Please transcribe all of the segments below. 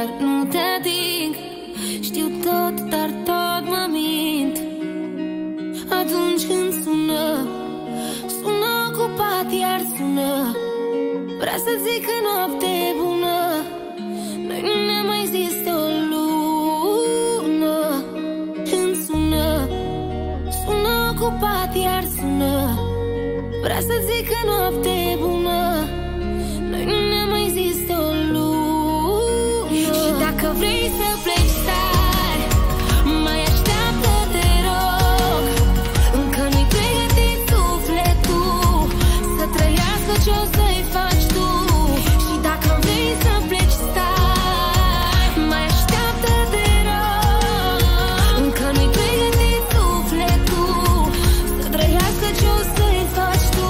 dar nu te ating. Știu tot, dar tot mă mint. Atunci când sună, sună cu pat, iar sună. Vrea să zic că noapte bună. Noi nu ne mai există o lună. Când sună, sună cu pat, iar sună. Vrea să zic că noapte bună. Noi nu ne mai există o lună. Și dacă vrei să pleci tare, mai așteaptă, te rog. Încă nu-i pregătit sufletul să trăiască ce o să-i faci tu. Și dacă vrei să pleci tare, mai așteaptă, te rog. Încă nu-i pregătit sufletul să trăiască ce o să-i faci tu.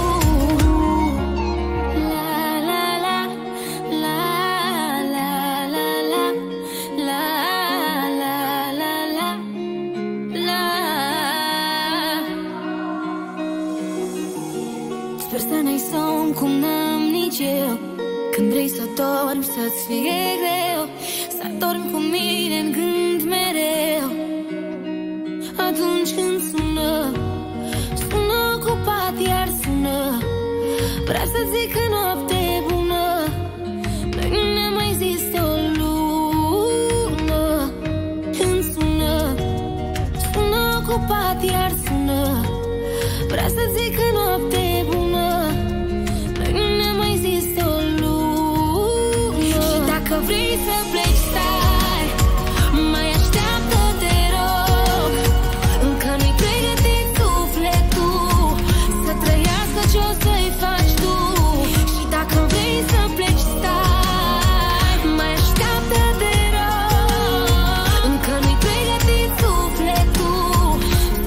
Cum n-am nici eu. Când vrei să dormi, să-ți fie greu, să dormi cu mine în gând mereu. Atunci când sună, sună cu pat, iar sună. Vrea să zic că noapte bună. Noi nu ne mai există o lună. Când sună, sună cu pat, iar sună. Vrea să zic că noapte bună. Dacă vrei să pleci tare, mai așteaptă, te rog. Încă nu-i pregătit sufletul să trăiască ce o să-i faci tu. Și dacă vrei să pleci tare, mai așteaptă, te rog. Încă nu-i pregătit sufletul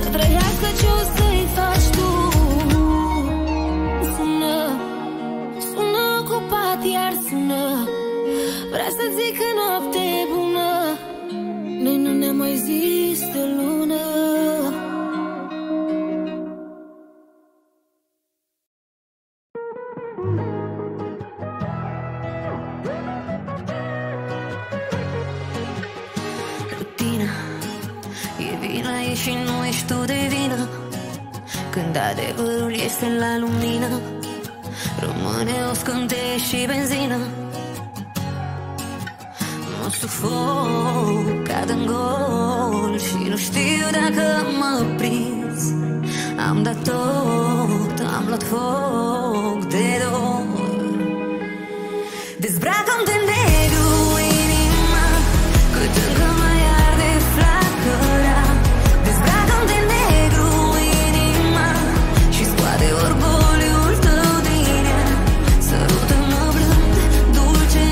să trăiască ce o să-i faci tu. Sună, sună cu pat, iar sună. Vrea să zic că noapte bună. Noi nu ne mai există lună. Rutina e vina, e și nu ești tu de vină. Când adevărul este la lumină, rămâne o scânteie și benzină. Mă sufoc, cad în gol și nu știu dacă mă prins. Am dat tot, am luat foc de dor. Dezbracă-mi de negru inima, cât încă mai arde flacăra. Dezbracă-mi de negru inima și scoate orgoliul tău din ea. Sărută-mă blând, dulce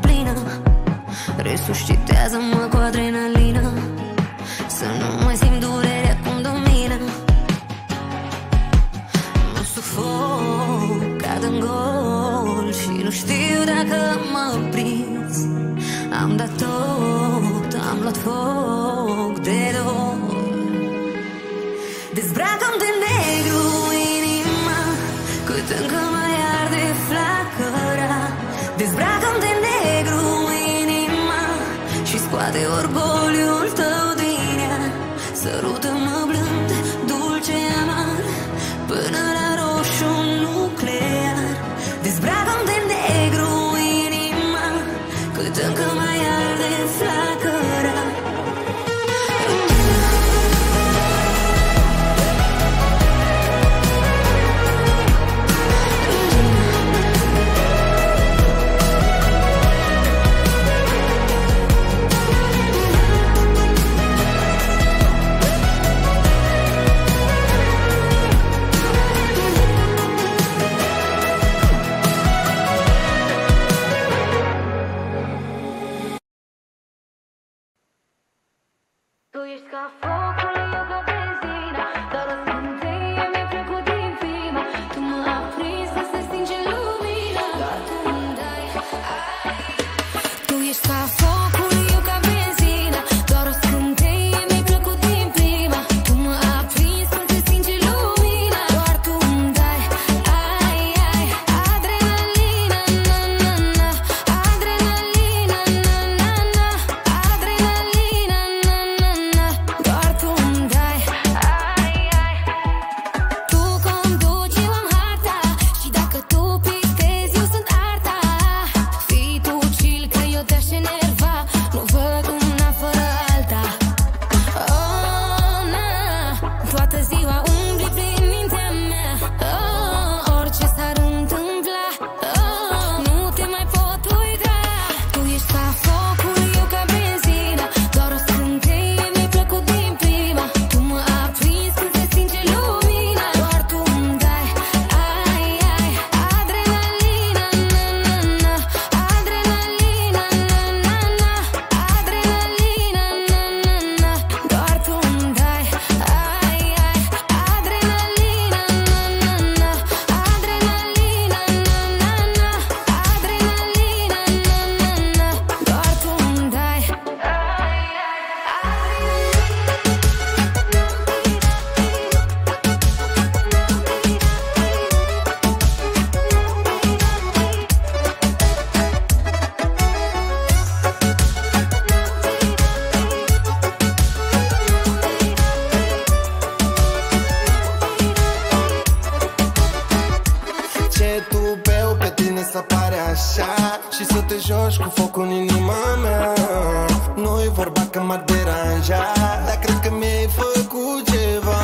amar, până resuscitează-mă cu adrenalină, să nu mai simt durerea cum domină. Mă sufoc, cad în gol și nu știu dacă mă prins. Am dat tot, am luat foc de dor. Dezbracă-mi de negru inima, cât încă mai arde flacăra. Dezbracă-mi de negru inima și scoate orgoliul tău din ea. Sărută-mă blând, dulce amar, până la roșu nuclear. Dezbracă-mi de negru inima, cât încă mai arde flacăra. ești ca focul, eu ca benzina, doar o scânteie mi-a trecut din prima. Tu mă aprinzi să se stinge lumina, doar tu îmi dai. Tu ești ca focul, eu ca benzina, doar o scânteie mi-a trecut din prima. Tu mă aprinzi să se stinge lumina, doar tu îmi dai. Ai, ai, adrenalina, na, na, na, adrenalina, na, na, na, adrenalina, na, na, na, doar tu îmi dai. Ai, ai, tu conduci, eu am harta, și dacă tu pictezi, eu sunt arta. Fii tu chill, că eu te-aș enerva, nu văd una fără alta. Oh, na, toată ziua umbli prin mintea mea. Oh, orice s-ar întâmpla, oh, nu te mai pot uita. Tu ești ca focul, eu ca benzina, doar o scânteie mi-ai plăcut din prima. Tu mă aprinzi când se stinge lumina, doar tu îmi dai. Ai, ai, adrenalina, na, na, na, adrenalina, na, na, na, adrenalina, na, na, na, doar tu îmi dai. Ai, ai, adrenalina, na, na, na, adrenalina, na, na, na, adrenalina, na, na, na, doar tu îmi dai. Ai, ai, ce tu beau pe tine să pare așa, și să te joci cu focul în inima mea. Nu-i vorba că m-ar deranja, dar cred că mi-ai făcut ceva.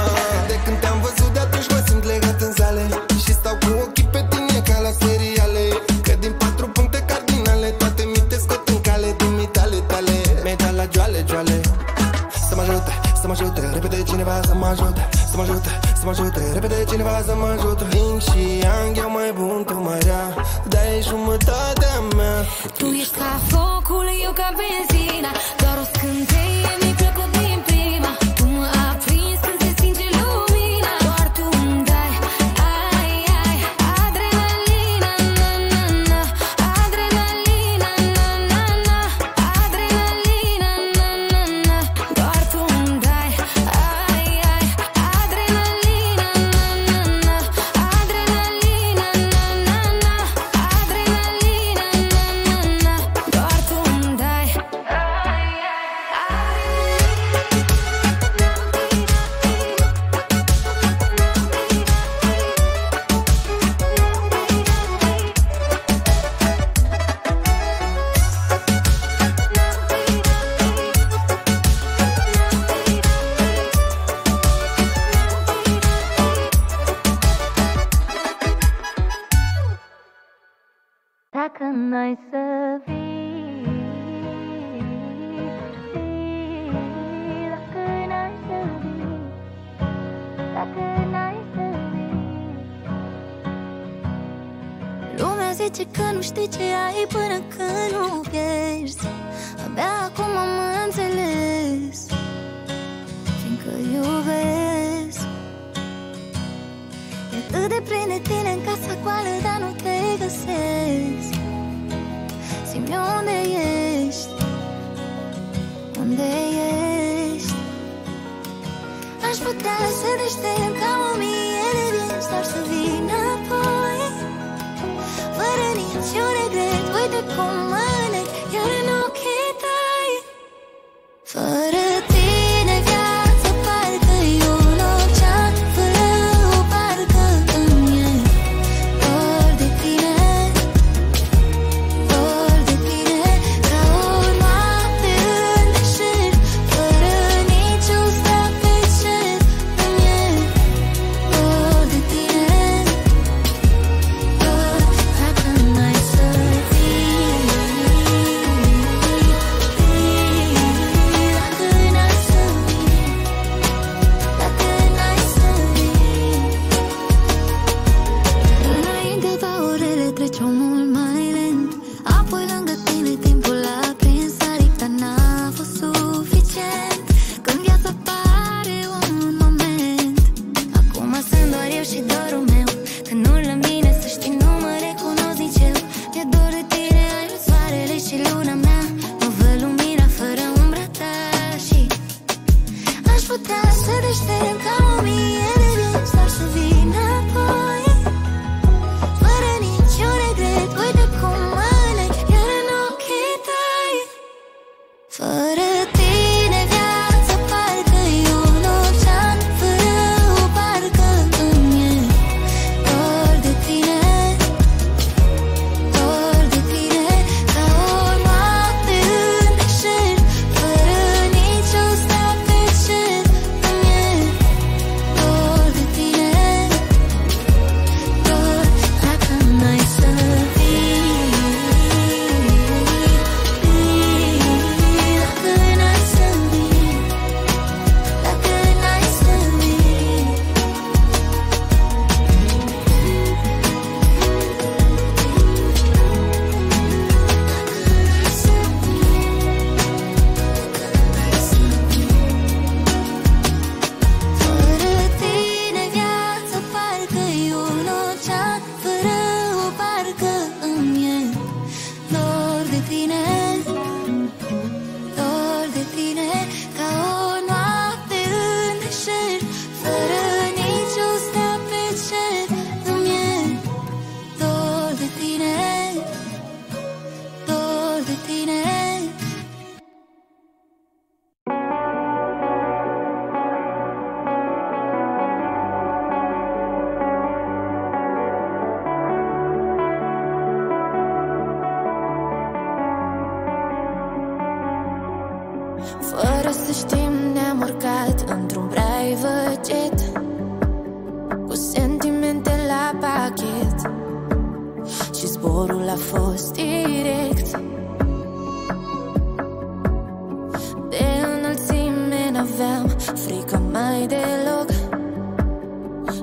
De când te-am văzut, de atunci mă simt legat în zale, și stau cu ochii pe tine ca la seriale. Că din 4 puncte cardinale, toate mi te scot în cale, din mitale tale. Mi-ai dat la joale, joale. Să mă ajute, să mă ajute, repede cineva să mă ajute, să mă ajute, să mă ajute, repede cineva să mă ajute. Vin și yang, eu mai bun, tu mai rea, dai jumătatea mea. tu ești ca focul, eu ca benzina, doar o scânteie mi-ai plăcut din prima. Tu mă aprinzi când se stinge lumina, doar tu îmi dai. Ai, ai, adrenalina, na, na, na, adrenalina, na, na, na, adrenalina, na, na, na, doar tu îmi dai. Ai, ai, adrenalina, na, na, na, adrenalina, na, na, na, adrenalina, na, na, na, doar tu îmi dai. Ai, ai, dacă n-ai să vii, dacă n-ai să vii, dacă n-ai să vii. Lumea zice că nu știi ce ai până când nu pierzi. Abia acum am înțeles, fiindcă iubesc. E atât de plin de tine în casa goală, dar nu te găsesc. Zi-mi unde ești, unde ești. Aș putea să deștept ca 1000 de vieți, doar să vii înapoi, fără niciun regret. Uite cum mă nec iar în ochii tăi. Fără tine viața parcă-i un ocean, fără o barcă în el. Dor de tine, dor de tine, ca o noapte în deșert, fără niciun stea pe cer în el. Dor de tine, dor, dacă n-ai să vii. aștept ca 1000 de vieți, doar să vin apoi, fără niciun regret. Uite cum mă leg iar în ochii tăi. Fără tine viața parcă-i un ocean, fără o barcă îmi e dor de tine, dor de tine. Ca o noapte în deșert, fără nicio stea pe cer, îmi e dor de tine, dor. Dacă n-ai să vii, dacă n-ai să vii, dacă n-ai să vii. Fără tine viața parcă-i un ocean, fără o barcă îmi e dor de tine, dor de tine. Ca o noapte în deșert, fără nicio stea pe cer, îmi e dor de tine, dor de tine. Fără să știm ne-am urcat într-un brai văget, cu sentimente la pachet, și zborul a fost direct. De înălțime n-aveam frică mai deloc,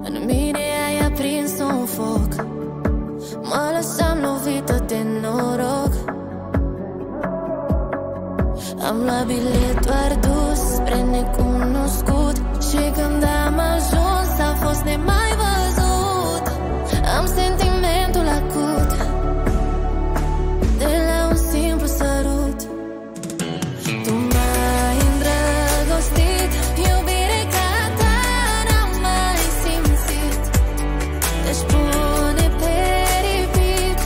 în mine ai aprins un foc, mă lăsam lovită de noroc. Am luat bilet doar dus spre necunoscut, și când am ajuns a fost nemai văzut. Am sentimentul acut de la un simplu sărut. Tu m-ai îndrăgostit, iubire ca ta n-am mai simțit. Deci pune pe repeat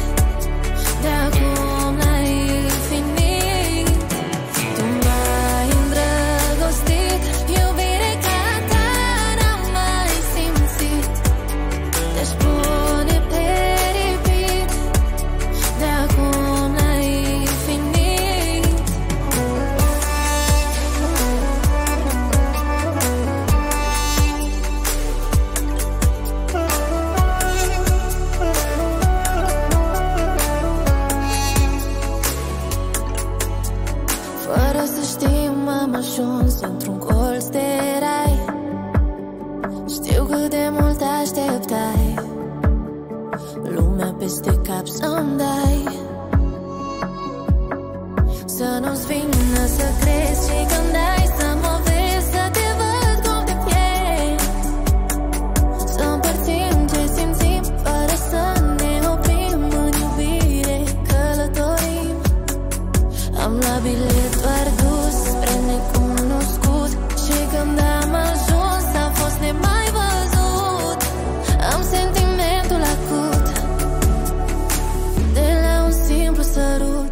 de acum la infinit. Fără să știm am ajuns într-un colț de rai, știu cât de mult așteptai, lumea peste cap să-mi dai. Să nu-ți vină să crezi, și când ai să mă vezi, să te văd cum te pierzi, să împărțim ce simțim fără să ne oprim, în iubire călătorim. Am luat bilet doar dus spre necunoscut, și când am ajuns a fost nemai văzut. Am sentimentul acut de la un simplu sărut.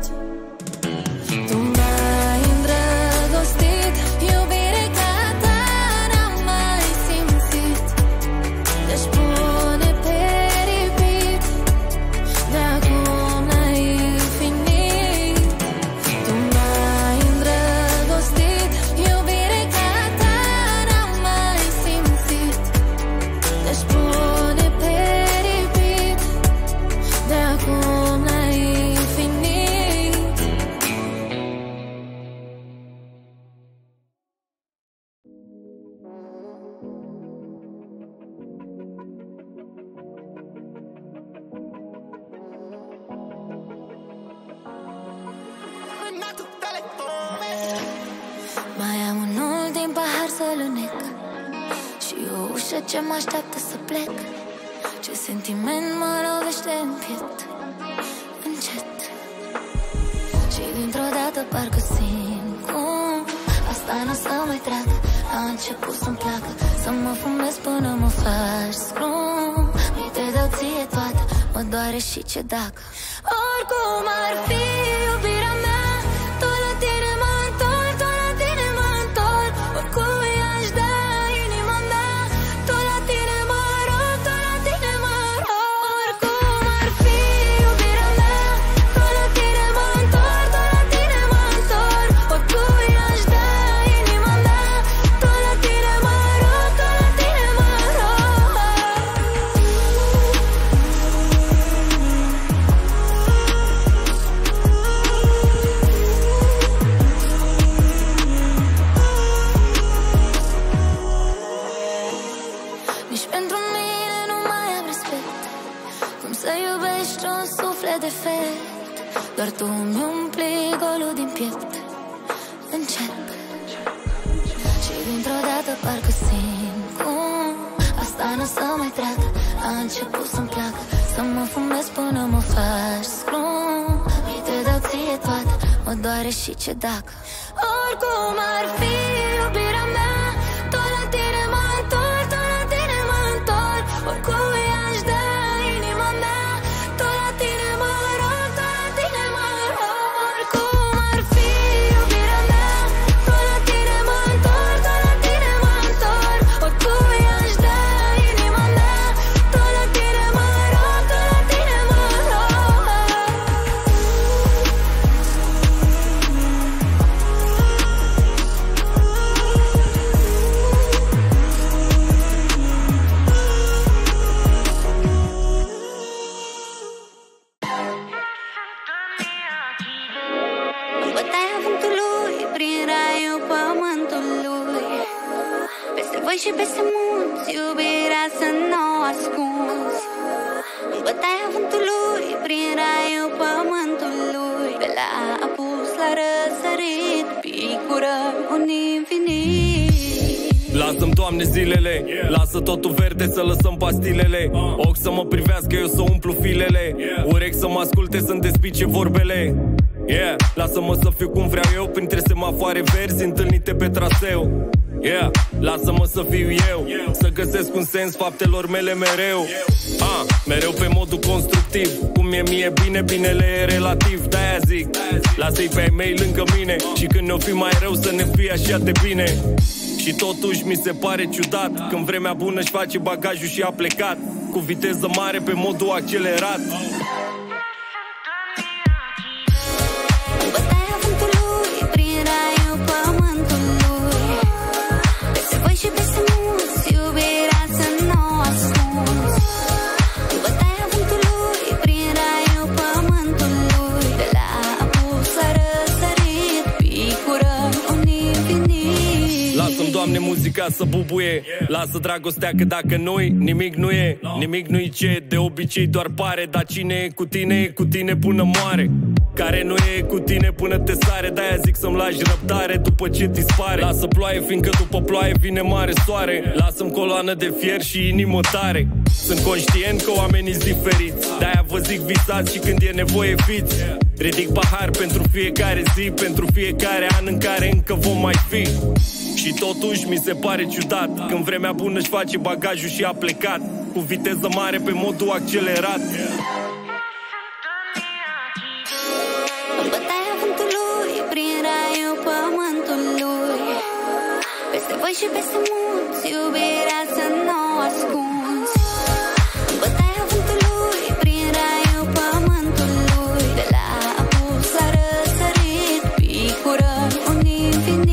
Tu m-ai îndrăgostit, iubire ca ta n-am mai simțit. Deci pune pe repeat de acum la infinit. Tu m-ai îndrăgostit, iubire ca ta n-am mai simțit. Deci pune pe repeat de acum la infinit. Mai am unul din pahar să-l înec, și o ușă ce mă așteaptă să plec. Ce sentiment mă lovește în piept, încet, și dintr-o dată parcă simt cum asta n-o să mai treacă. a început să-mi placă, să mă fumez până mă faci scrum. Nu te dau ție toată, mă doare și ce dacă. Oricum ar fi iubirea mea, tot la tine mă întorc, tot la tine mă întorc. Oricui aș da inima mea, tot la tine mă rog, tot la tine mă rog. Oricum ar fi iubirea mea, tot la tine mă întorc, tot la tine mă întorc. Oricui aș da inima mea, tot la tine mă rog, tot la tine mă rog. Nici pentru mine nu mai am respect, cum să iubești un suflet defect. Doar tu îmi umpli golul din piept. Încerc și dintr-o dată parcă simt cum asta n-o să mai treacă. A început să-mi placă, să mă fumez până mă faci scrum. Nu-i te dau ție toată, mă doare și ce dacă. Oricum ar fi iubirea mea, tot la tine mă întorc, tot la tine mă întorc. Oricui aș da inima mea, tot la tine mă rog, tot la tine mă rog. Oricum ar fi iubirea mea, tot la tine mă întorc, tot la tine mă întorc. Oricui aș da inima mea, tot la tine mă rog, tot la tine mă rog. Bătaia vântului, prin raiul pământului, peste voi și peste munți, iubirea să n-o ascunzi. Bătaia vântului, prin raiul pământului, pe la apus, la răsărit, picură un infinit. Lasă-mi, Doamne, zilele, lasă totul verde, să lăsăm pastilele. Ochi să mă privească, eu să umplu filele, urechi să mă asculte, să-mi despice vorbele. Yeah. Lasă-mă să fiu cum vreau eu, printre semafoare verzi întâlnite pe traseu. Yeah. Lasă-mă să fiu eu, să găsesc un sens faptelor mele mereu. Mereu pe modul constructiv, cum e mie bine, binele e relativ. De-aia zic, lasă-i pe ai mei lângă mine, și când ne-o fi mai rău să ne fie așa de bine. Și totuși mi se pare ciudat, când vremea bună își face bagajul și a plecat, cu viteză mare pe modul accelerat. Doamne, muzica să bubuie, lasă dragostea, că dacă nu-i, nimic nu e. Nimic nu-i ce de obicei doar pare, dar cine e cu tine, e cu tine până moare. Care nu e cu tine până te sare, de-aia zic să-mi lași răbdare după ce ți spare. Lasă ploaie, fiindcă după ploaie vine mare soare. Lasă-mi coloană de fier și inimă tare. Sunt conștient că oamenii sunt diferiți, de-aia vă zic visați și când e nevoie fiți. Ridic pahar pentru fiecare zi, pentru fiecare an în care încă vom mai fi. Și totuși mi se pare ciudat, când vremea bună își face bagajul și a plecat, cu viteză mare pe modul accelerat. Bătaia vântului, prin raiul pământului, peste voi și peste munți, iubirea să n-o ascunzi. Bătaia vântului, prin raiul pământului, de la apus la răsărit, picură un infinit.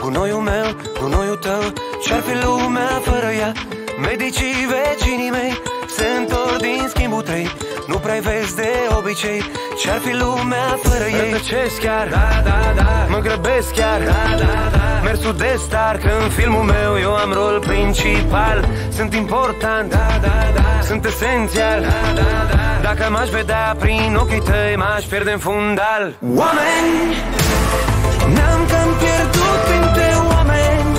Gunoiul meu, gunoiul tău, ce-ar fi lumea fără ea? Medicii vecinii mei se întorc din schimbul trei. Nu prea vezi de obicei ce-ar fi lumea fără ei. Rătăcesc chiar, da, da, da. Mă grăbesc chiar, da, da, da. Mersul de star, că în filmul meu eu am rol principal. Sunt important, da, da, da. Sunt esențial, da, da, da. Dacă m-aș vedea prin ochii tăi, m-aș pierde în fundal. Oameni, ne-am cam pierdut printre oameni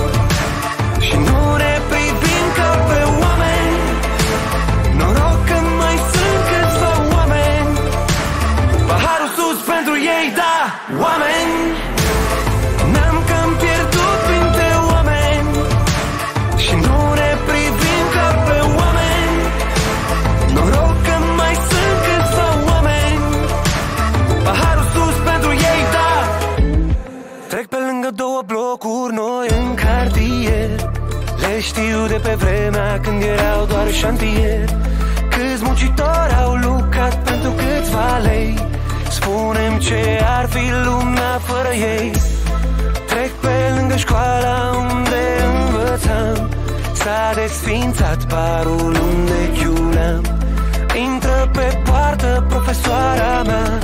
și nu ne privim ca pe oameni. Noroc că mai sunt câțiva oameni. Paharul sus pentru ei, da, oameni. Ne-am cam pierdut printre oameni și nu ne privim ca pe oameni. Noroc că mai sunt câțiva oameni. Paharul sus pentru ei, da. Trec pe lângă două blocuri noi în cartier. Le știu de pe vremea când erau doar șantier. Câți muncitori au lucrat pentru câțiva lei. Spune-mi ce ar fi lumea fără ei. Trec pe lângă școala unde învățam. S-a desfințat barul unde chiuleam. Intră pe poartă profesoara mea.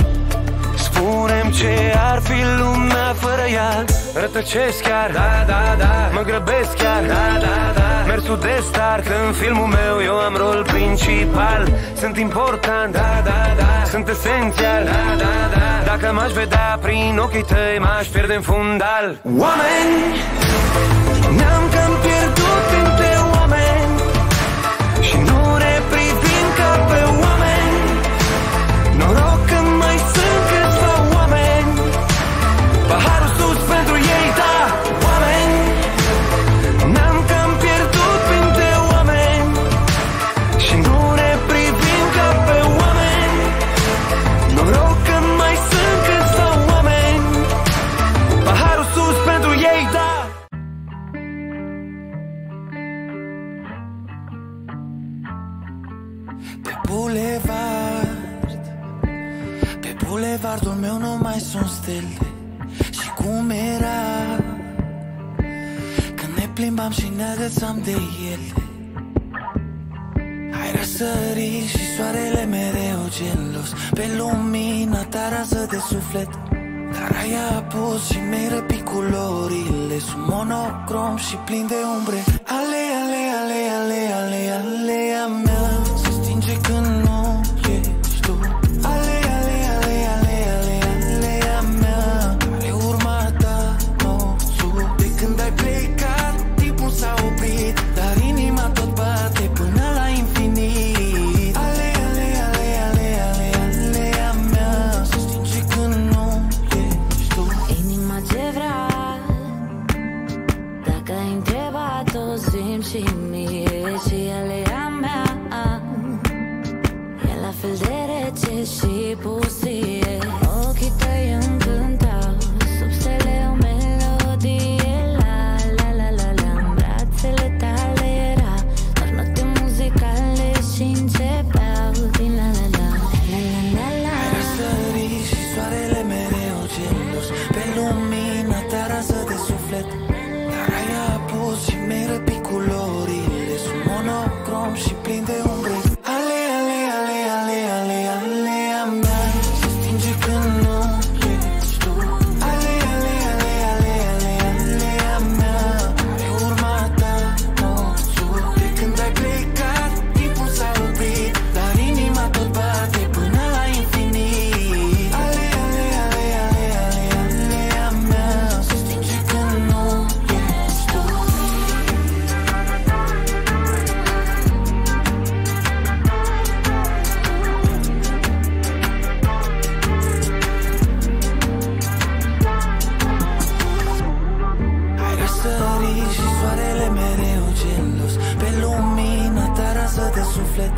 Spune-mi ce ar fi lumea fără ea. Rătăcesc chiar, da, da, da. Mă grăbesc chiar, da, da, da. Mersul de star, că în filmul meu eu am rol principal. Sunt important, da, da, da. Sunt esențial, da, da, da. Dacă m-aș vedea prin ochii tăi, m-aș pierde în fundal. Oameni, ne-am cam pierdut printre oameni și nu ne privim ca pe oameni. Noroc că mai sunt câțiva oameni. Paharul sus pentru ei, da, oameni. Ne-am cam pierdut printre oameni și nu ne privim ca pe oameni. Noroc că mai sunt câțiva oameni. Paharul sus pentru ei, da. Pe bulevard, pe bulevardul meu nu mai sunt stele. Și cum era când ne plimbam și ne agățam de ele. Ai răsărit și soarele mereu gelos. Pe lumina ta rază de suflet. Dar ai apus și mi-ai răpit culorile. Sunt monocrom și plin de umbre. Alea, alea, alea, alea, alea, alea mea se stinge când nu ești tu. Și mie și alea mea e la fel de rece și pustie. Ochii tăi încântau sub stele o melodie. La la la la la, în brațele tale era doar note muzicale și începeau din la la la la la la. Ai răsărit și soarele mereu gelos. Pe lumina ta rază de suflet. Dar ai apus și mi-ai răpit culorile, sunt monocrom și plin de umbre. Ale, ale, ale, ale, ale, alea mea se stinge când nu ești tu. Ale, ale, ale, ale, ale, alea mea e urma ta, noțul. De când ai plecat, timpul s-a oprit, dar inima tot bate până la infinit. Ale, ale, ale, ale, ale, alea mea se stinge când nu ești tu. De suflet,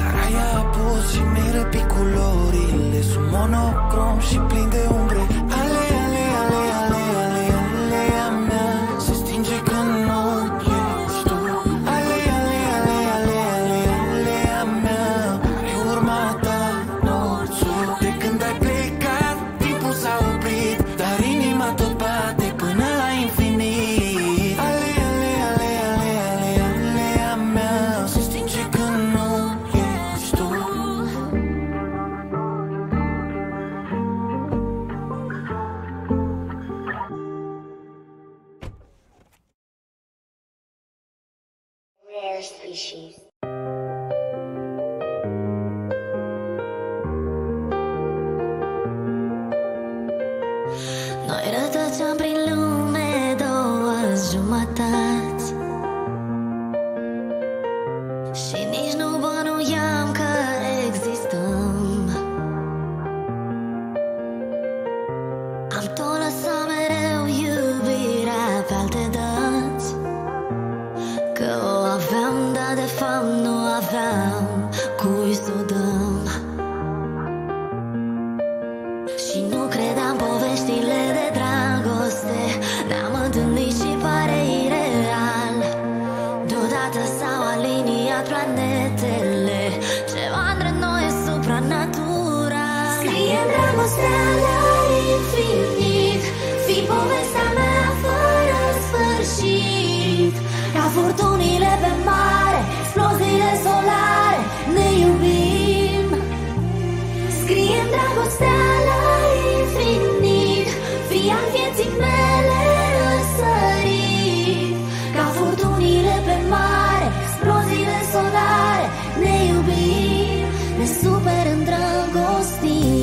dar ai apus și mi-ai răpit culorile. Sunt monocrom și plin de umbre. Ale, ale, ale, ale, ale, alea mea se stinge când nu ești tu. Ale, ale, ale, ale, ale, alea mea e urma ta, noțul. De când ai plecat, timpul s-a oprit, dar inima tot bate până la infinit. Când nu ești tu. Și nici nu bănuiam că existăm. Am tot lăsat mereu iubirea pe alte dăți, că o aveam, dar de fapt nu aveam cui să o dăm. Și nu credeam poveștile de dragoste, ne-am întâlnit și pare ireal. Deodată s-au aliniat planetele, ceva între noi e supranatural. Scrie dragostea la infinit, fi povestea mea fără sfârșit. Ca furtunile pe mare, exploziile solare, ne iubim. Scrie dragostea la infinit, fia vieții mele răsărit. Ca furtunile pe mare, exploziile solare, ne iubim, ne super îndrăgostim.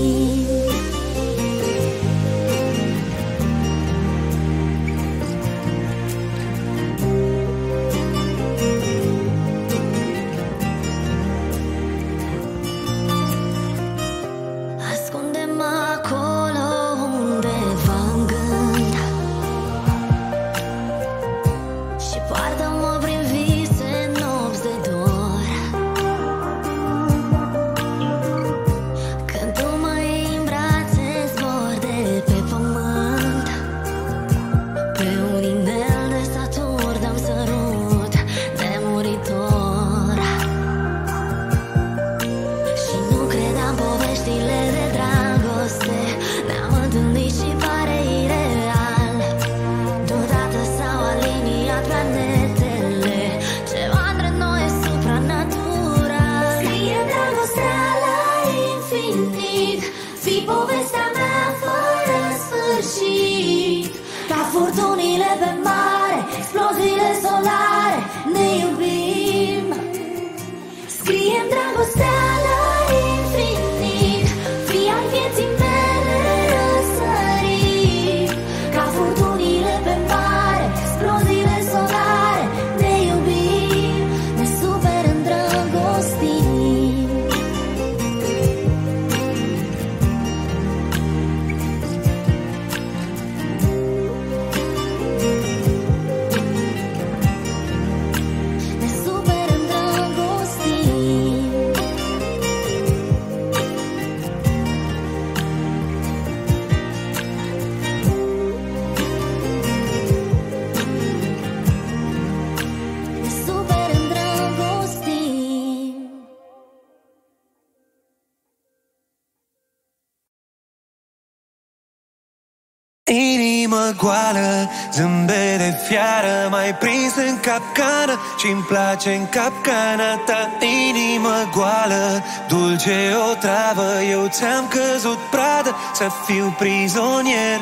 Goală, zâmbet de fiară, mai prins în capcană și-mi place în capcana ta. Inimă goală, dulce o travă, eu ți-am căzut pradă, să fiu prizonier.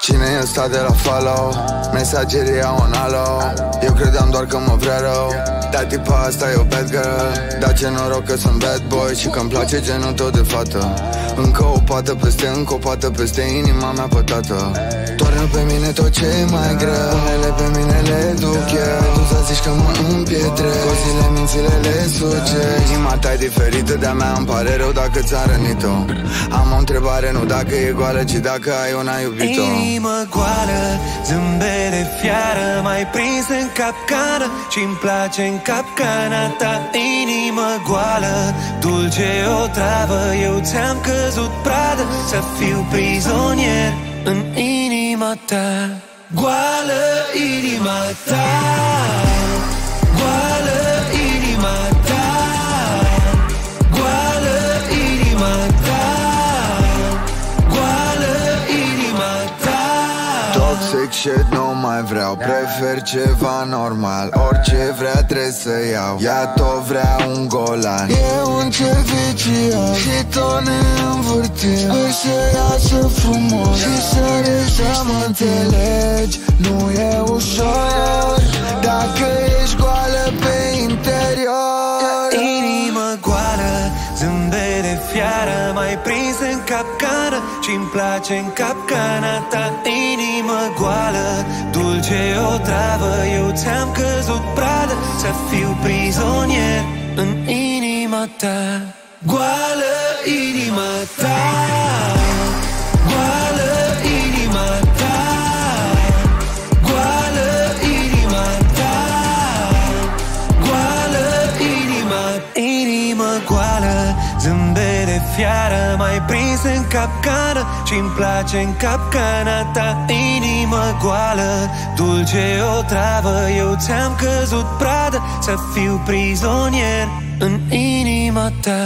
Cine e ăsta de la follow? Mesageria on alo. Eu credeam doar că mă vrea rău, dar tipa asta e o bad girl. Dar ce noroc că sunt bad boy și că-mi place genul tău de fată. Încă o pată peste, încă o pată peste inima mea pătată. Toarnă pe mine tot ce e mai greu, unele pe mine le duc eu. Tu să zici că mă împietrezi, cu zile mințile le sugești. Inima ta e diferită de-a mea, îmi pare rău dacă ți-a rănit-o. Am o întrebare, nu dacă e goală, ci dacă ai una iubit-o. Inimă goală, zâmbet de fiară, mai prins în capcană și-mi place în capcana ta. Inimă goală, dulce o travă, eu ți-am căzut pradă, să fiu prizonier în inima ta. Goală inima ta, goală inima ta, goală inima ta, goală inima ta. Toxic shit nu mai vreau, prefer ceva normal. Orice vrea trebuie să iau, ea tot vrea un golan. E un serviciu și tot ne învârtim, își iasă frumos și să deja mă înțelegi. Nu e ușor dacă ești goală pe interior. Inimă goală, zâmbet de fiară, seară, mai prins în capcană și-mi place în capcana ta inimă goală. Dulce o travă, eu ți-am căzut pradă, să fiu prizonier în inima ta. Goală inima ta, goală inima ta, goală inima ta, goală inima, inima goală. Zâmbe de fiară, mai prins în capcană și-mi place în capcana ta inimă goală. Dulce o travă, eu ți-am căzut pradă, să fiu prizonier în inima ta.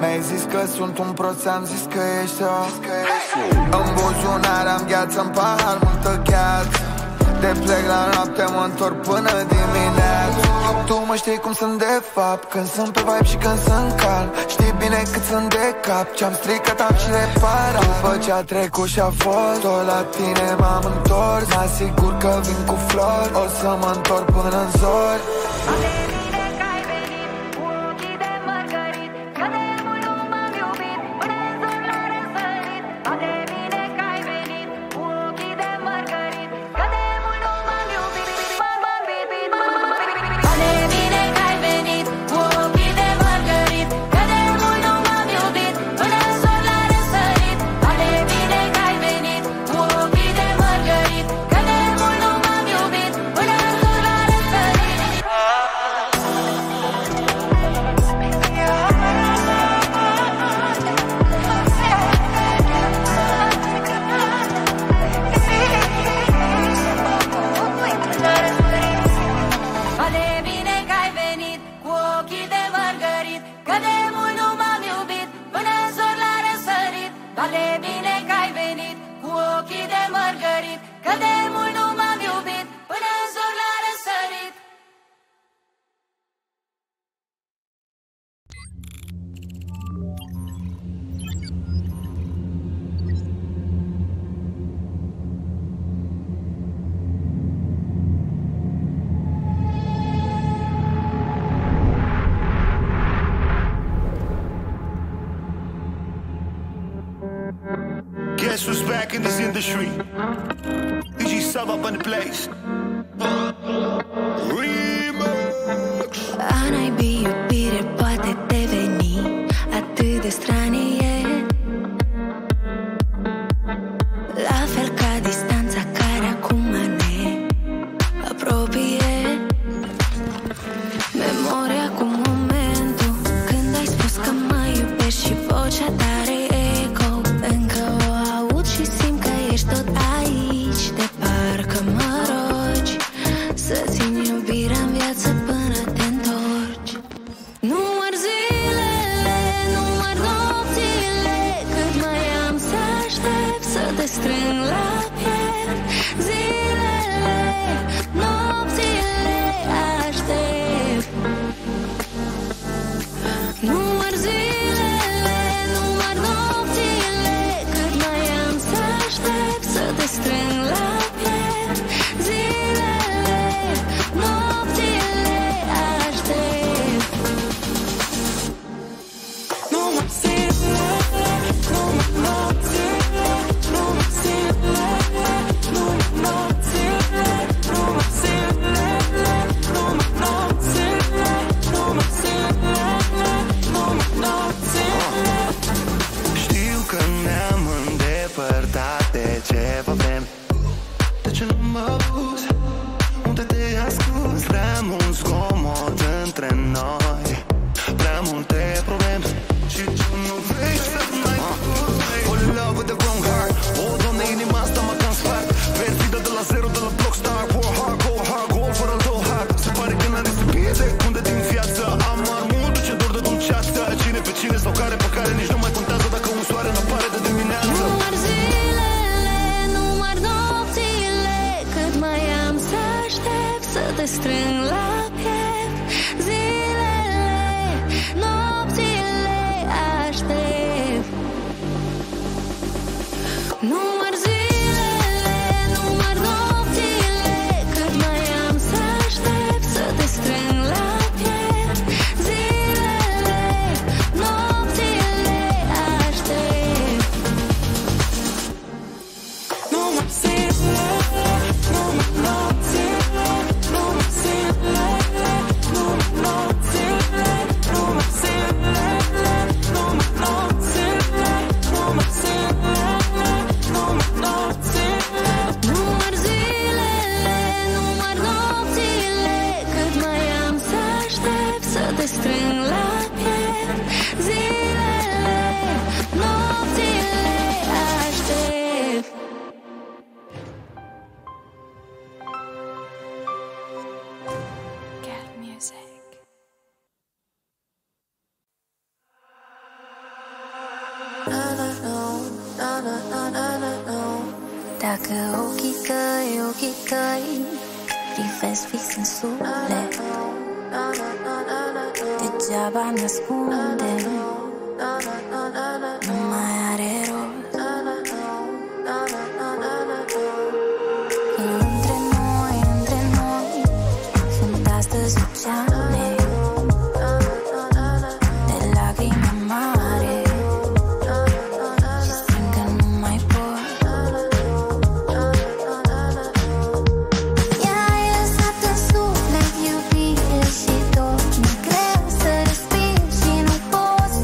Mi-ai zis că sunt un prost, am zis că ești o. În buzunar am gheață, în pahar multă gheață. De plec la noapte, mă întorc până dimineață. Tu mă știi cum sunt de fapt, când sunt pe vibe și când sunt calm. Știi bine cât sunt de cap, ce-am stricat am și reparat. După ce a trecut și-a fost, tot la tine m-am întors. Mă asigur că vin cu flori, o să mă întorc până în zori. Să strâng la piept zilele, nopțile aștept. Număr zilele, număr nopțile, cât mai am să aștept să te strâng la piept zilele, nopțile aștept. Număr zilele, număr nopțile, strâng la piept zilele, nopțile aștept. Număr zilele, număr nopțile, cât mai am să aștept să te strâng la piept zilele, nopțile aștept. Număr zilele, număr nopțile, strâng la piept zilele, nopțile aștept. Get music. Dacă ochii tăi, privesc fix în suflet, degeaba mi ascunde, nu mai are rost. Între noi sunt astăzi oceane de lacrimi mare, și simt că nu mai pot. Ea e lăsată în suflet, iubire și tot. Să respiri și nu poți.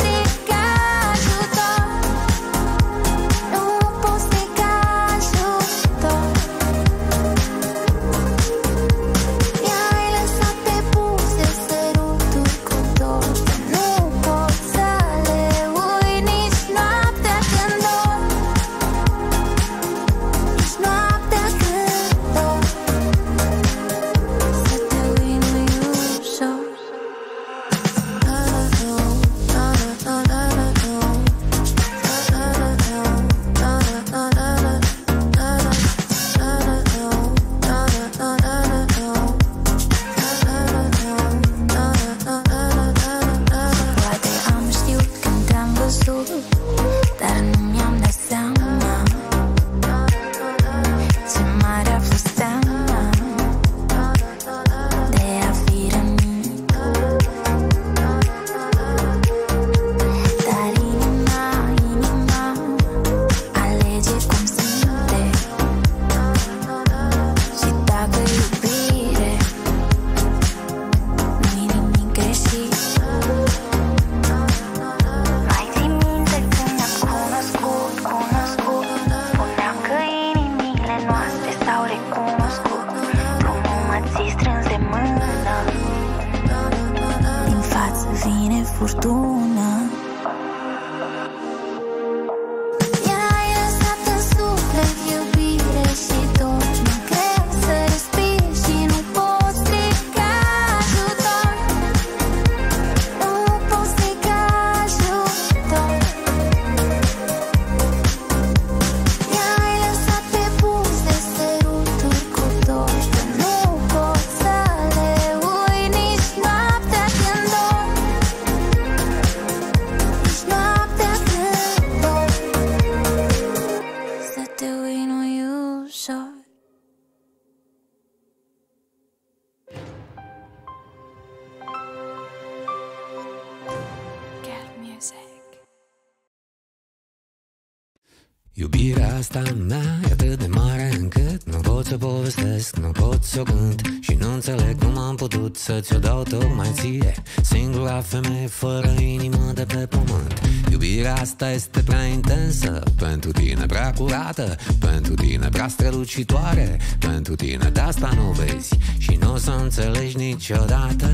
Iubirea asta mea e atât de mare încât nu pot să povestesc, nu pot să o gând și nu înțeleg cum am putut să ți-o dau tocmai ție, singura femeie fără inimă de pe pământ. Iubirea asta este prea intensă pentru tine, prea curată pentru tine, prea strălucitoare pentru tine, de asta nu vezi și nu o să înțelegi niciodată,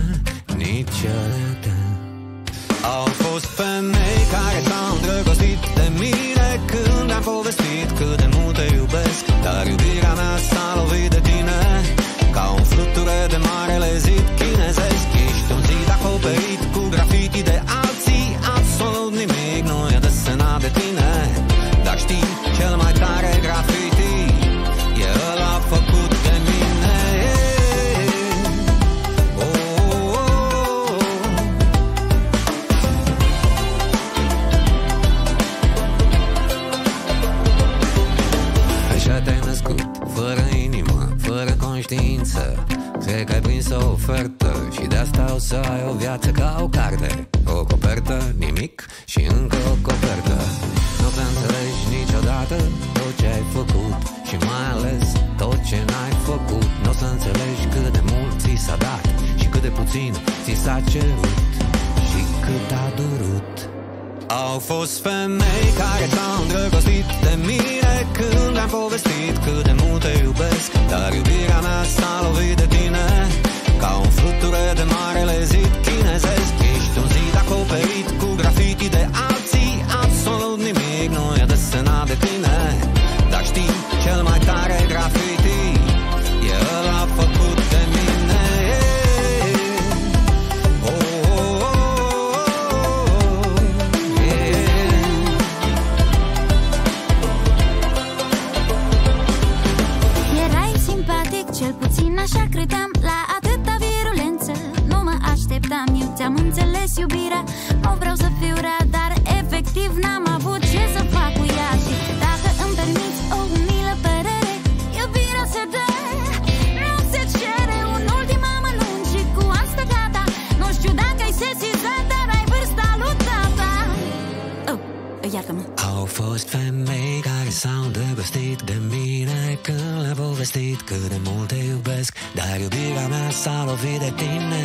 niciodată. Au fost femei care s-au îndrăgostit de mine când am povestit cât de mult te iubesc, dar iubirea mea s-a lovit de tine ca un fluture de marele zid chinezesc. Ești un zid acoperit cu grafitii de alții, absolut nimic nu e desenat de tine, dar știi, cel mai tare grafiti e ăla făcut de mine. Cred că ai prins o ofertă și de asta o să ai o viață ca o carte, o copertă, nimic și încă o copertă. Nu te înțelegi niciodată tot ce ai făcut și mai ales tot ce n-ai făcut. Nu o să înțelegi cât de mult ți s-a dat și cât de puțin ți s-a cerut și cât a durut. Au fost femei care s-au îndrăgostit de mine când am povestit cât de mult te iubesc, dar iubirea mea s-a lovit de tine ca un fluture de marele zid chinezesc. Ești un zid acoperit cu grafitii de alții, absolut nimic nu e desenat de tine, dar știi, cel mai tare grafiti e ăla făcut de mine. Cel puțin așa credeam, la atâta virulență nu mă așteptam. Eu ți-am înțeles iubirea, nu vreau să fiu rea, dar efectiv n-am avut ce să fac cu ea. Și dacă îmi permiți o umilă părere, iubirea se dă, nu se cere. Un ultim amănunt și cu asta gata, nu știu dacă ai sesizat, dar ai vârsta lui tata. Oh, iartă-mă. Au fost femei care s-au îndrăgostit de mine când le-am povestit cât de mult te iubesc, dar iubirea mea s-a lovit de tine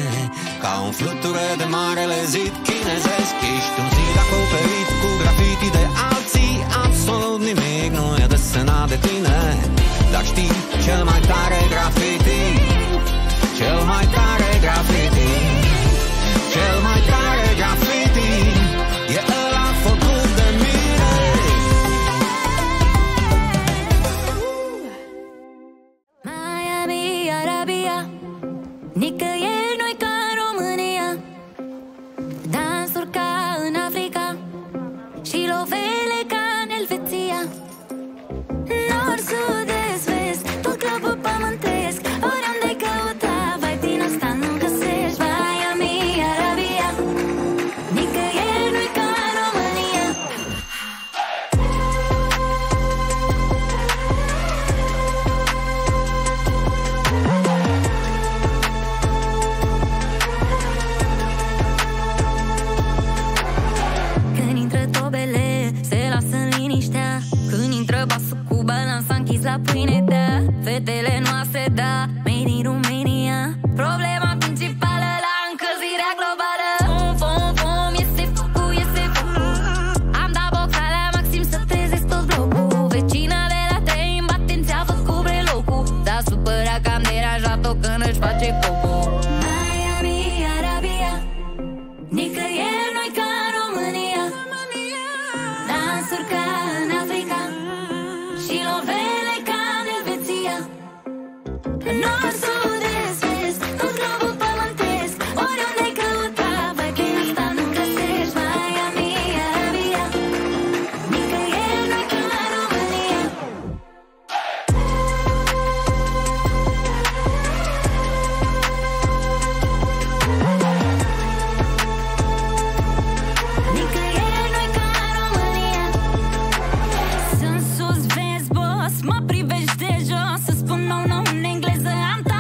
ca un fluture de marele zid chinezesc. Ești un zid acoperit cu grafitii de alții, absolut nimic nu e desenat de tine, dar știi, cel mai tare grafiti, cel mai tare grafiti, cel mai tare grafiti e ăla făcut de mine. Nicăieri nu-i ca în România, dansuri ca în Africa și lovele ca în Elveția. Nord, sud, est, vest, tot clubul pământesc, oriunde ai căuta, vai din asta nu găsești. Baia mea, Arabia, nicăieri nu-i ca în România. La pâine, da, fetele noastre, da, made in Romania. Problema principală la încălzirea globală. Vom, este focul, este focul. Am dat boxa la maxim să trezesc tot blocul. Vecina de la trei îmi bate, ți-a făcut brelocul. S-a supărat că am deranjat-o când își face cocul. Miami, Arabia, nicăieri noi ca România, dansuri ca în Africa și loveli. North, sud, est, vest, tot globul pământesc, oriunde ai căuta, vai din asta nu găsești. Baia mea, Arabia, nicăieri nu-i ca la România. Nicăieri nu-i ca la România. Sunt sus, vezi, boss, mă privești de jos, să spun nou, nou în engleză. I'm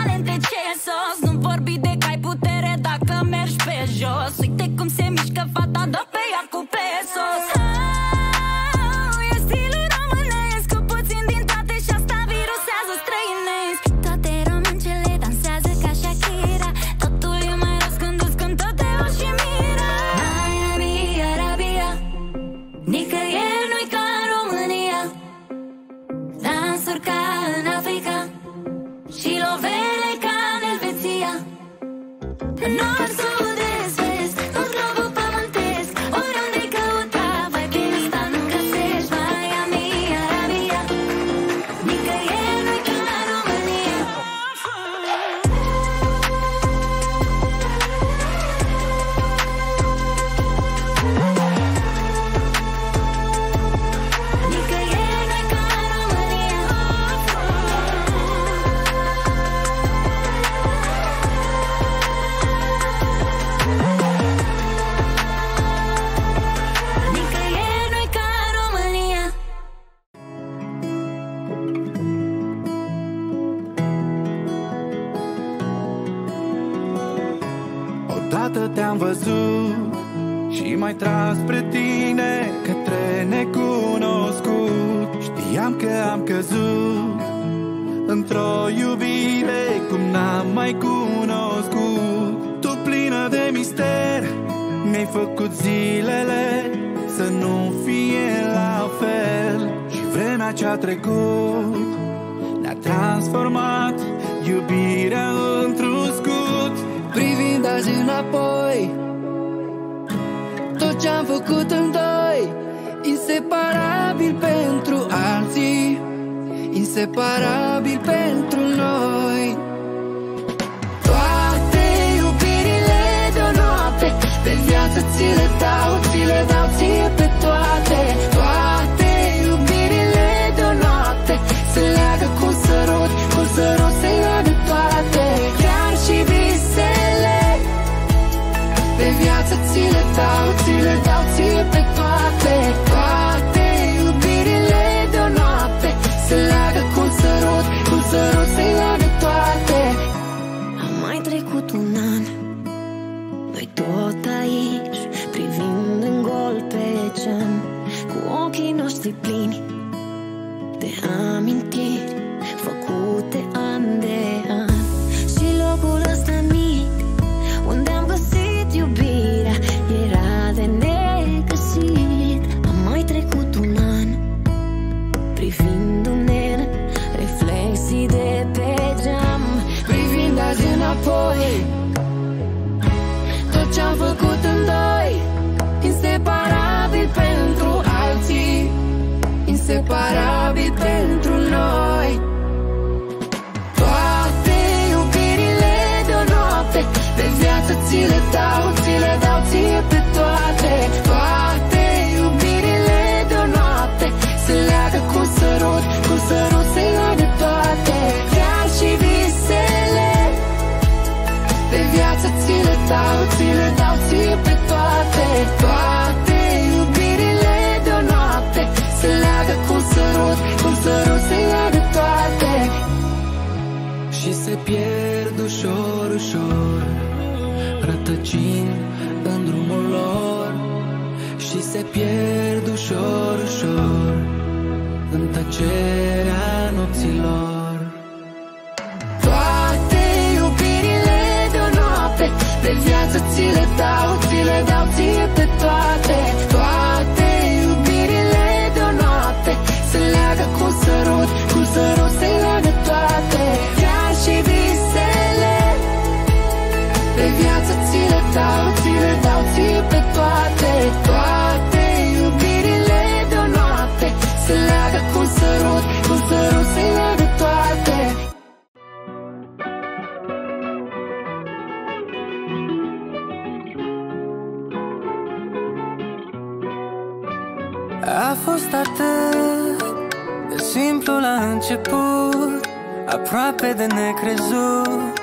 te-am văzut și m-ai tras spre tine către necunoscut. Știam că am căzut într-o iubire cum n-am mai cunoscut. Tu, plină de mister, mi-ai făcut zilele să nu fie la fel. Și vremea ce-a trecut ne-a transformat iubirea într-un scut. Privind azi înapoi tot ce-am făcut în doi, inseparabil pentru alții, inseparabil pentru noi. Toate iubirile de o noapte pe viață ți le dau, ți le dau ție pe toate. Toate iubirile de o noapte se leagă cu un sărut, cu un sărut se ia de toate. Chiar și visele pe viață ți le dau, ți le dau ție pe toate. Toate iubirile de o noapte se leagă cu un sărut, cu un sărut se ia de toate. A mai trecut un an, noi tot aici, privind în gol pe geam, cu ochii noștri plini de amintiri făcute an de an. Și locul ăsta mic unde am găsit iubirea era de negăsit. A mai trecut un an, privindu-ne în reflexii de pe geam, privind azi înapoi tot ce-am făcut în doi, inseparabil pentru alții, inseparabil pentru noi. Toate iubirile de-o noapte pe viață ți le dau, ți le dau ție pe toate. Toate iubirile de-o noapte se leagă cu un sărut, cu un sărut se ia de toate. Chiar și visele pe viață ți le dau, ți le dau ție pe toate. Toate iubirile de-o noapte se leagă cu un sărut, cu un sărut se ia de toate. Și se pierd ușor, ușor, rătăcind în drumul lor. Și se pierd ușor, ușor, în tăcerea nopților. Toate iubirile de-o noapte pe viață ți le dau, ți le dau ție pe toate. Toate iubirile de-o noapte se leagă cu un sărut, cu un sărut se leagă toate. Și visele pe viață ți le dau, ți le dau ție pe toate. Toate iubirile de-o noapte se leagă cu un sărut, cu un sărut se ia de toate. A fost atât de simplu la început, aproape de necrezut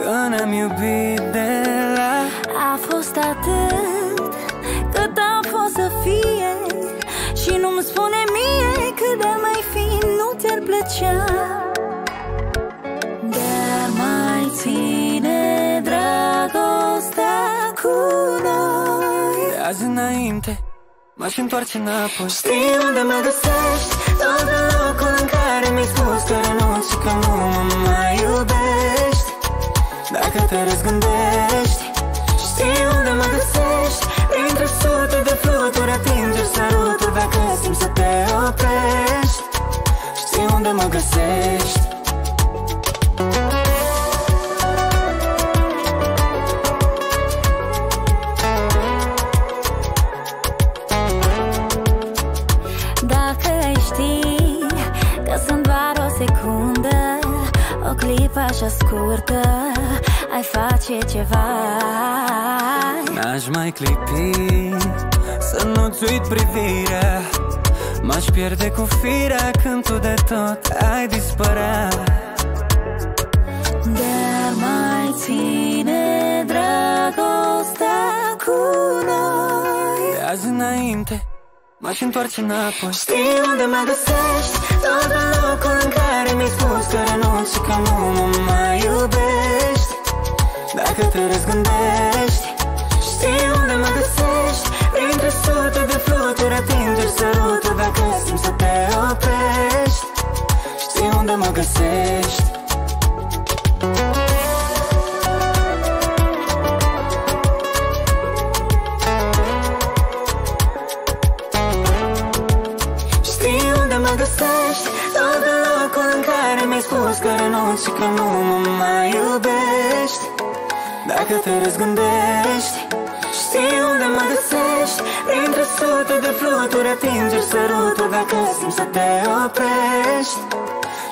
că ne-am iubit de la... A fost atât cât a fost să fie și nu-mi spune mie cât de mai fi, nu ți-ar plăcea. Dar mai ține dragostea cu noi. De azi înainte m-aș întoarce înapoi. Știi unde mă găsești, tot în locul în care mi-ai spus că renunț și că nu mă mai iubești. Dacă te răzgândești, știi unde mă găsești, printre sute de fluturi atinge săruturi dacă simți să te oprești. Știi unde mă găsești. O clipă așa scurtă, ai face ceva. N-aș mai clipi să nu-ți uit privirea, m-aș pierde cu firea când tu de tot ai dispărea. Dar mai ține dragostea cu noi. De azi înainte m-aș întoarce înapoi. Știi unde mă găsești, tot în locul în care mi-ai spus că renunț și că nu mă mai iubești. Dacă te răzgândești, Știi unde mă găsești, printre sute de fluturi atingi-și sărutul dacă simți să te oprești. Știi unde mă găsești. Știi unde mă găsești, tot locul în care mi-ai spus că renunți și că nu mă mai iubești. Dacă te răzgândești, știi unde mă găsești, printre sute de fluturi atingi-și sărutul dacă simți să te oprești.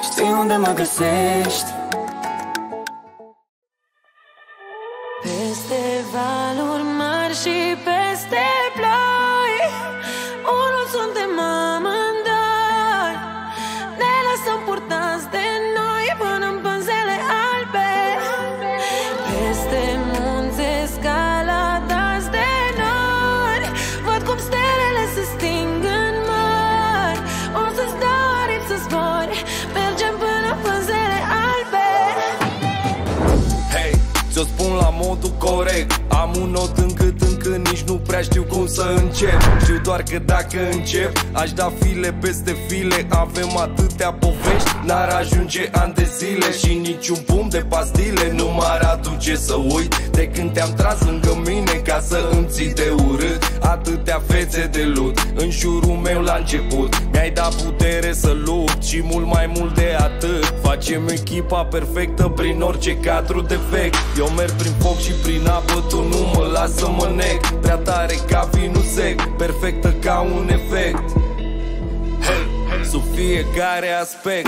Știi unde mă găsești. Peste valuri mari și peste ploi, unul suntem amândoi. Ne lăsăm purtați de noi până în pânzele albe. Peste munte scaladați de nori, văd cum stelele se sting în mări. O să-ți dorim să zbori, mergem până în pânzele albe. Hei, ți-o spun la modul corect, am un nod în gât încă nici nu prea știu cum să încep. Știu doar că dacă încep, aș da file peste file. Avem atâtea povești, n-ar ajunge ani de zile. Și niciun pumn de pastile nu m-ar aduce să uit de când te-am tras lângă mine ca să îmi ții de urât. Atâtea fețe de lut în jurul meu la început, mi-ai dat putere să lupt și mult mai mult de atât. Facem echipa perfectă prin orice cadru defect. Eu merg prin foc și prin apă, tu nu mă las să mă nec. Prea tare ca vinul sec, perfectă ca un efect, hey, sub fiecare aspect.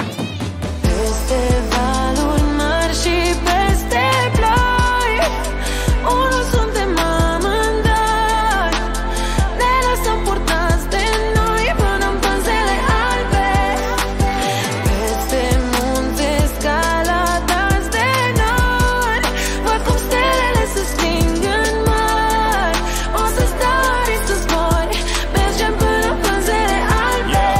Peste valuri mari și peste ploi, unul suntem amândoi. Ne lăsăm purtați de noi până în pânzele albe. Peste munte scaladați de nori, văd cum stelele se sting în mări. O să-ți dori să zbori, mergem până în pânzele albe.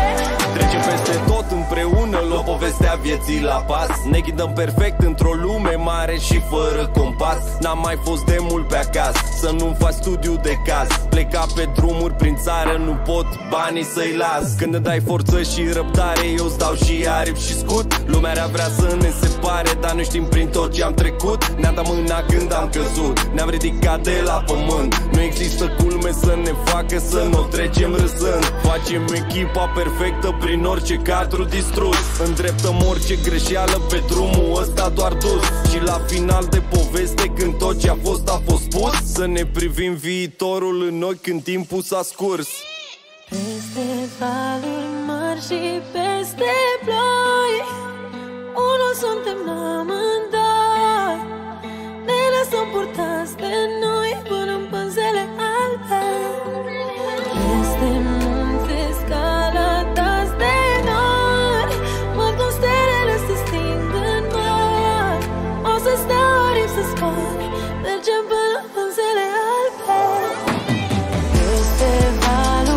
Trecem peste tot împreună, luăm povestea vieții la pas. Ne ghidăm perfect într-o lume mare și fără compas. N-am mai fost de mult pe acasă, să nu-mi faci studiu de caz. Pleca pe drumuri prin țară, nu pot banii să-i las. Când îmi dai forță și răbdare, eu-ți dau și aripi și scut. Lumea ar vrea să ne separe, dar nu știm prin tot ce am trecut. Ne-am dat mâna când am căzut, ne-am ridicat de la pământ. Nu există culme să ne facă să nu trecem râsând. Facem echipa perfectă prin orice cadru distrus. Îndreptăm orice greșeală pe drumul ăsta doar dus. Și la final de poveste, când tot ce a fost spus, să ne privim viitorul în ochi când timpul s-a scurs. Peste valuri mari și peste ploi, unul suntem amândoi. Ne lăsăm purtați de noi până în pânzele albe. Peste munte scaladați de nori, văd cum stelele se sting în mări. O să-ți dorim să zbori, mergem până în pânzele albe. Peste valuri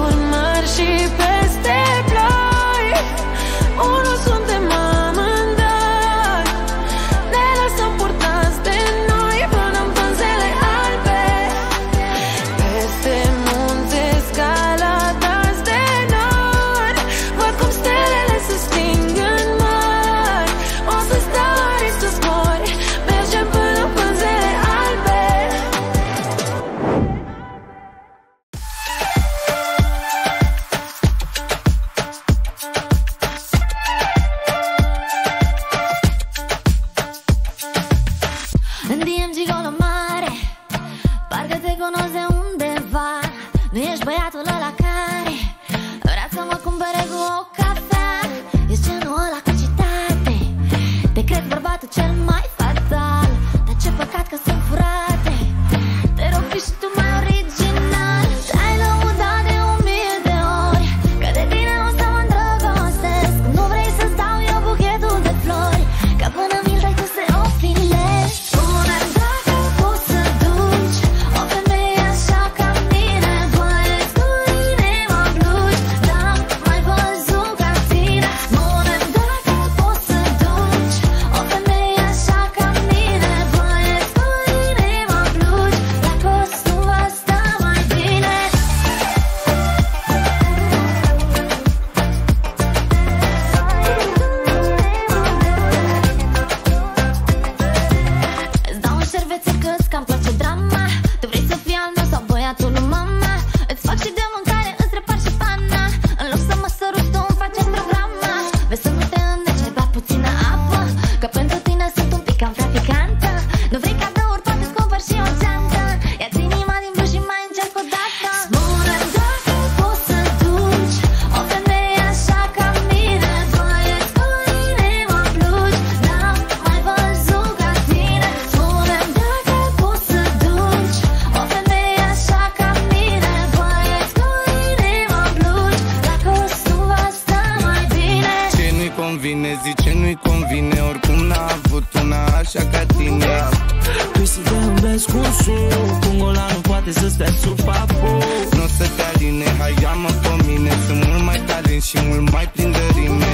prins și mult mai plin de rime.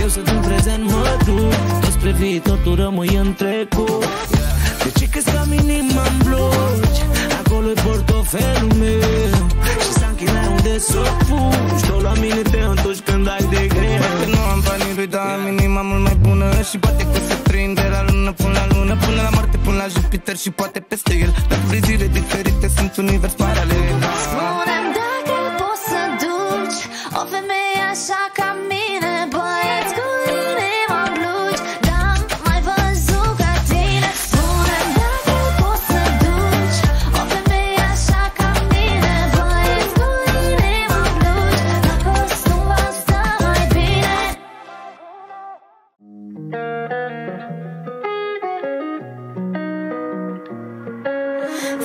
Eu sunt în prezent, mă duc, tot spre viitor, tu rămâi în trecut. Deci e că stau inima în bloci, acolo-i portofelul meu. Și s-a închinat unde s-o fugi, tot la mine te întorci când ai de greu. Poate nu am banii lui, dar am inima mult mai bună. Și poate că se trăim de la lună până la lună, până la moarte, până la Jupiter și poate peste el. Dar frigire diferite sunt univers paralel. Spune-mi dacă poți să duci o femeie așa ca mine, băieți cu inima în blugi, dar mai văzut ca tine. Spune-mi dacă poți să duci o femeie așa ca mine, băieți cu inima în blugi, dacă nu va sta mai bine.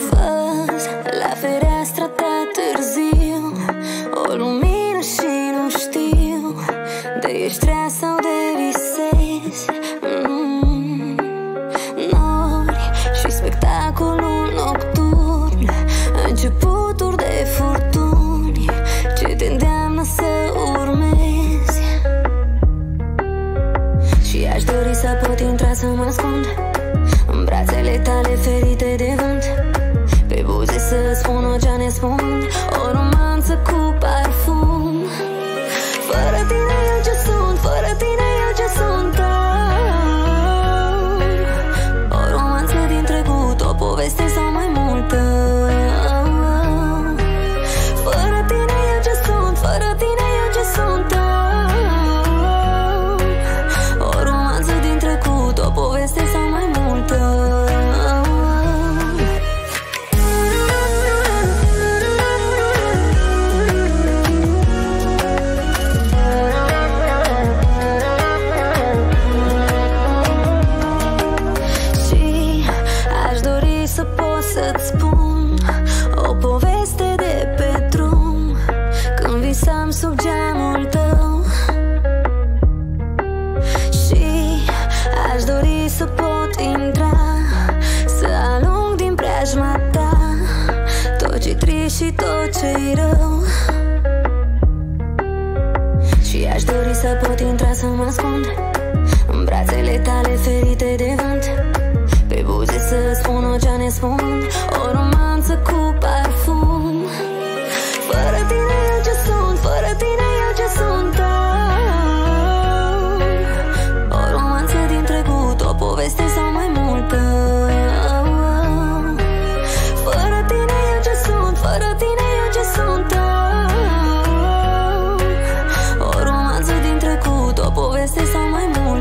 Văd la fereastră ta târziu o lumină și nu știu de ești trea sau de visezi. Nori și spectacolul nocturn, începuturi de furtuni, ce te îndeamnă să urmezi. Și aș dori să pot intra să mă ascund în brațele tale ferite de vânt, pe buze să spună ce-a nespun, o romanță cu parfum. Fără tine eu ce sunt, fără tine eu ce sunt, o romanță din trecut, o poveste sau mai multă. Fără tine eu ce sunt, fără tine eu ce sunt, o romanță din trecut, o poveste sau mai multă. Și tot ce-i rău. Și aș dori să pot intra să mă ascund în brațele tale ferite de vânt, pe buze să spună ce-a nespun, o romanță cu parfum. Fără tine eu ce sunt, fără tine eu ce sunt, o romanță din trecut, o poveste sau mai multă. Fără tine eu ce sunt, o romanță din trecut, o poveste sau mai multă.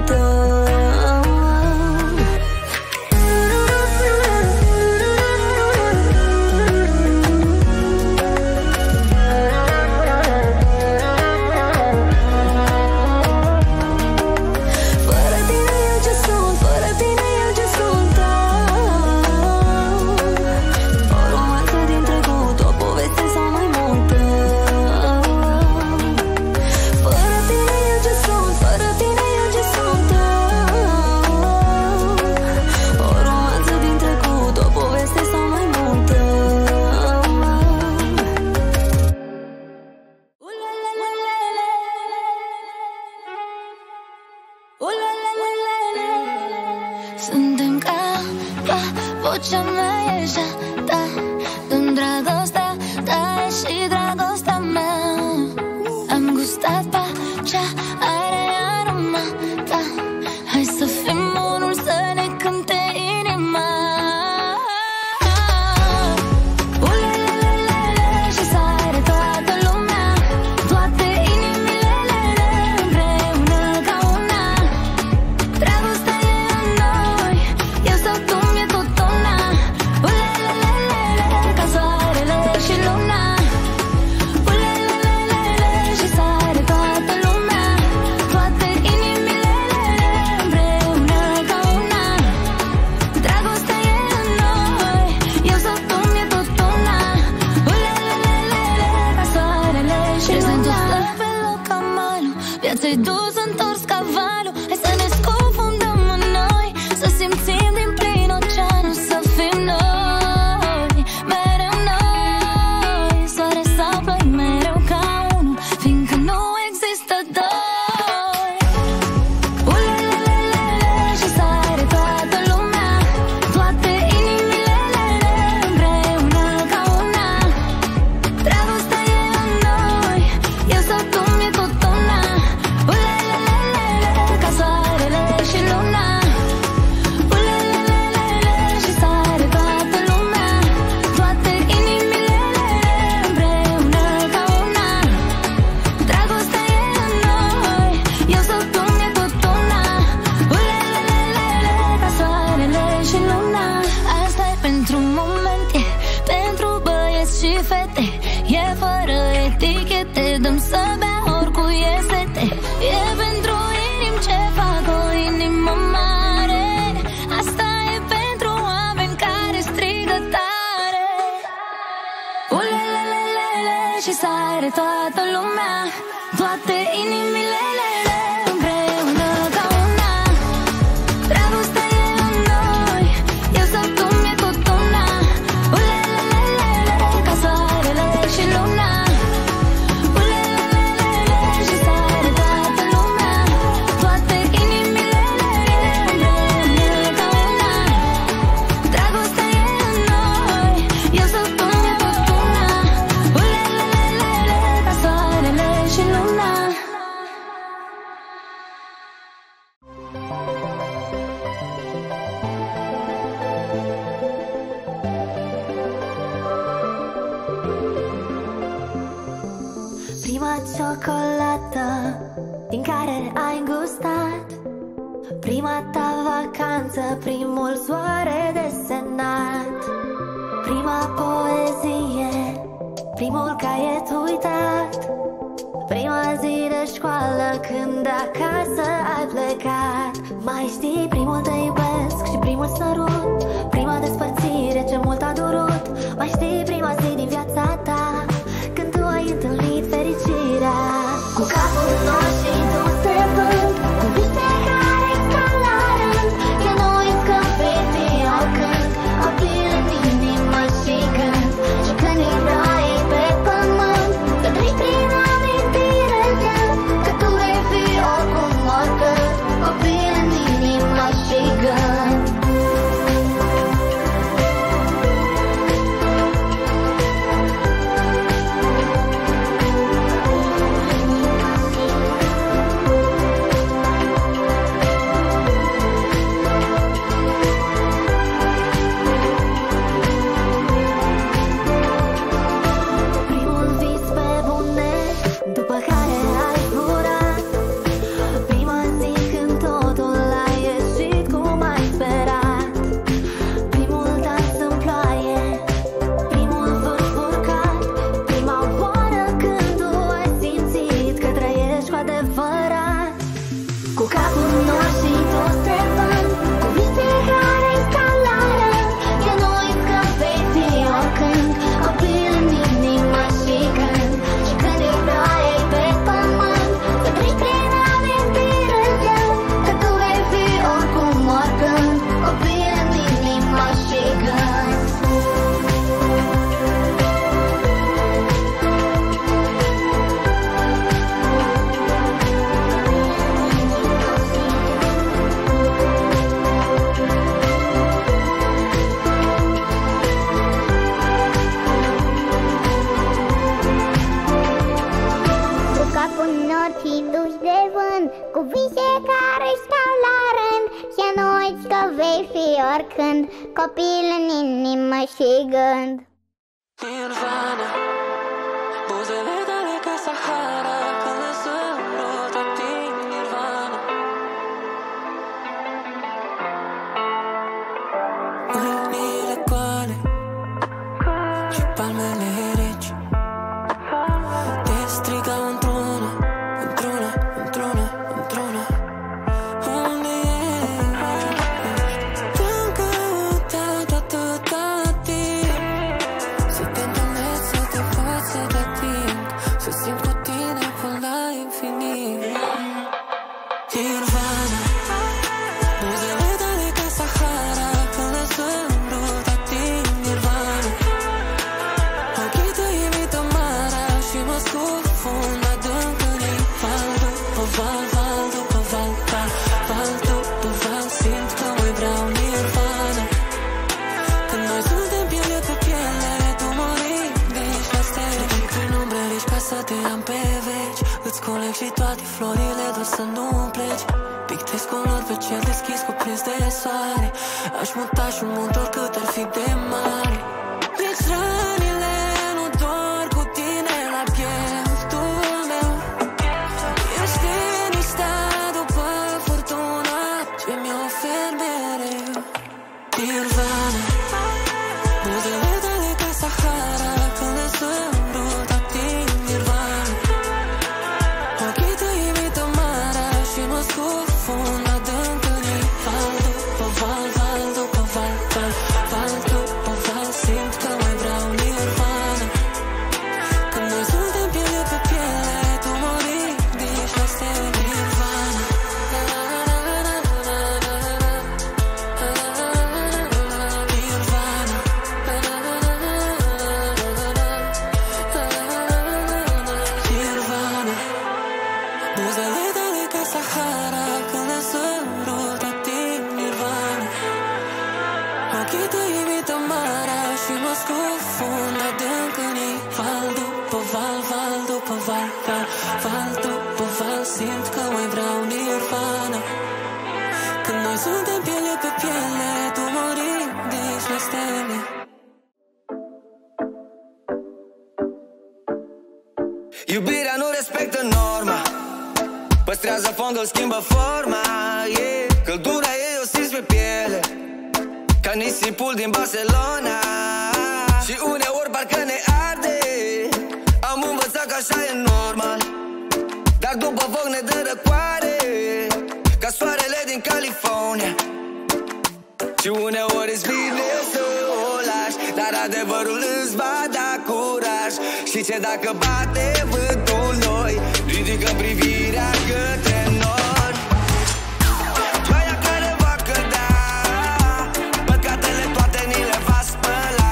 No way. toată lumea, toate inimile le împreună ca una. Dragostea e în noi, eu sunt tu, mie tot una. Ulelelelele, ca soarele și luna. Ulelelelele, și sare toată lumea, toate inimile le împreună ca una. Dragostea e în noi, eu sunt tu, mie tot una. Ulelelelele, ca soarele și luna. Prima ciocolată din care ai gustat, prima ta vacanță, primul soare desenat, prima poezie, primul caiet uitat, prima zi de școală când acasă ai plecat. Mai știi primul te iubesc și primul sărut, prima despărțire ce mult a durut. Mai știi prima zi din viața ta când tu ai întâlnit fericirea. Cu capul în noi și tu se vânt, cu viste care stan la rând, că noi scăpete au când, au pilă din inimă și când, și când îi dai pe pământ, că treci prin amintire gen, că tu vei fi oricum oricând, o pilă din inimă și când. Copil în inimă și gând. Nirvana, buzele tale ca Sahara, până sunt tot ating nirvana. Mâinile goale și palmele reci te striga într-una, într-una, într-una, într-una. Unde ești? Și toate florile doar să nu-mi pleci, pictez culori pe cel deschis cuprins de soare. Aș muta și un munte oricât ar fi de mare. Deci rănile nu dor cu tine la pieptul meu. Ești liniștea după furtuna ce mi-o oferi mereu. Nirvana, buzele tale ca Sahara, când le zâmbrut ating nirvana. Ochii te imită marea și mă scufund adânc în ei. Val după val, val după val, val după val, simt că mai vreau. Val după val simt că mai vreau nirvana. Când noi suntem piele pe piele, tu mori deci la stele. Iubirea nu respectă norma, păstrează fondul, schimbă forma, yeah. Căldura ei o simți pe piele, ca nisipul din Barcelona. Și uneori parcă ne arde. Am învățat că așa e normal, dar după foc ne dă răcoare, ca soarele din California. Și uneori îți vine să o lași, dar adevărul îți va da curaj. Și ce dacă bate vântul noi, ridică privirea către nori. Ploaia care va cădea, păcatele toate ni le va spăla.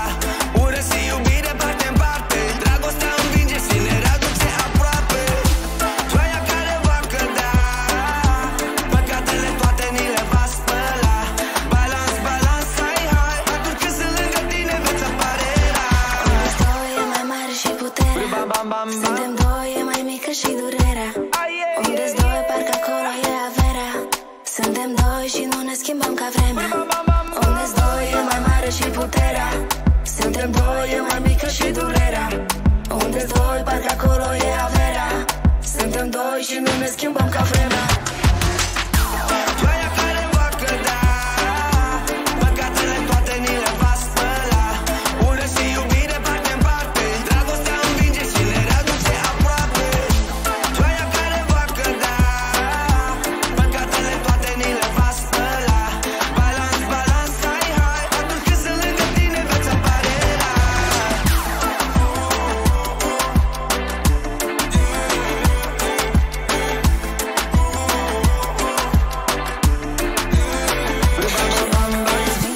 Ură și iubire parte în parte, dragostea învinge și ne aduce aproape. Ploaia care va cădea, păcatele toate ni le va spăla. Balans, balans, hai, hai, atunci când sunt lângă tine veți apare. Stau e mai mare și puterea, suntem doi e mai mică și durerea. Unde-s doi, parcă acolo e averea. Suntem doi și nu ne schimbăm ca vremea. Unde-s doi e mai mare și puterea, suntem doi e mai mică și durerea. Unde-s doi, parcă acolo e averea. Suntem doi și nu ne schimbăm ca vremea. Ploaia care va cădea, păcatele toate ni le va spăla. Ură și iubire parte în parte, dragostea învinge și ne aduce aproape. Ploaia care va cădea, păcatele toate ni le va spăla. Balans, balans, hai, hai, atunci când sunt lângă tine veți apare. Îți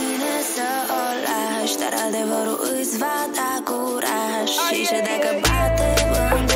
vine să o lași, dar adevărul îți va da curaj. Și ce dacă bate vântul